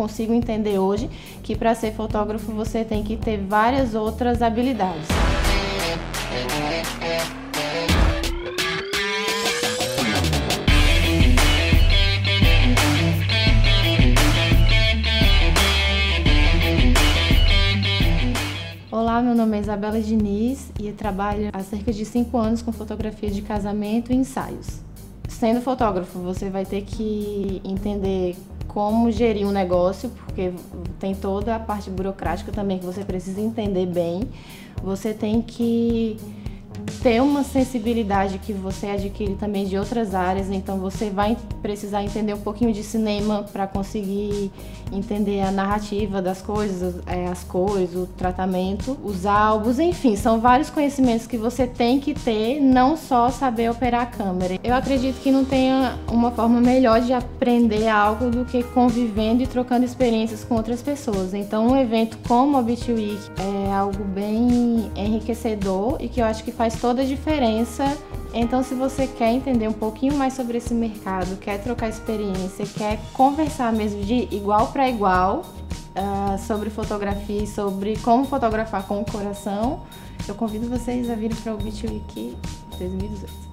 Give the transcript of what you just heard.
consigo entender hoje que para ser fotógrafo você tem que ter várias outras habilidades. Olá, meu nome é Isabela Diniz e eu trabalho há cerca de 5 anos com fotografia de casamento e ensaios. Sendo fotógrafo, você vai ter que entender como gerir um negócio, porque tem toda a parte burocrática também que você precisa entender bem. Você tem que ter uma sensibilidade que você adquire também de outras áreas, então você vai precisar entender um pouquinho de cinema para conseguir entender a narrativa das coisas, as cores, o tratamento, os álbuns, enfim, são vários conhecimentos que você tem que ter, não só saber operar a câmera. Eu acredito que não tenha uma forma melhor de aprender algo do que convivendo e trocando experiências com outras pessoas, então um evento como a BitWeek é algo bem enriquecedor e que eu acho que faz toda a diferença. Então, se você quer entender um pouquinho mais sobre esse mercado, quer trocar experiência, quer conversar mesmo de igual para igual sobre fotografia e sobre como fotografar com o coração, eu convido vocês a virem para o BitWeek 2018.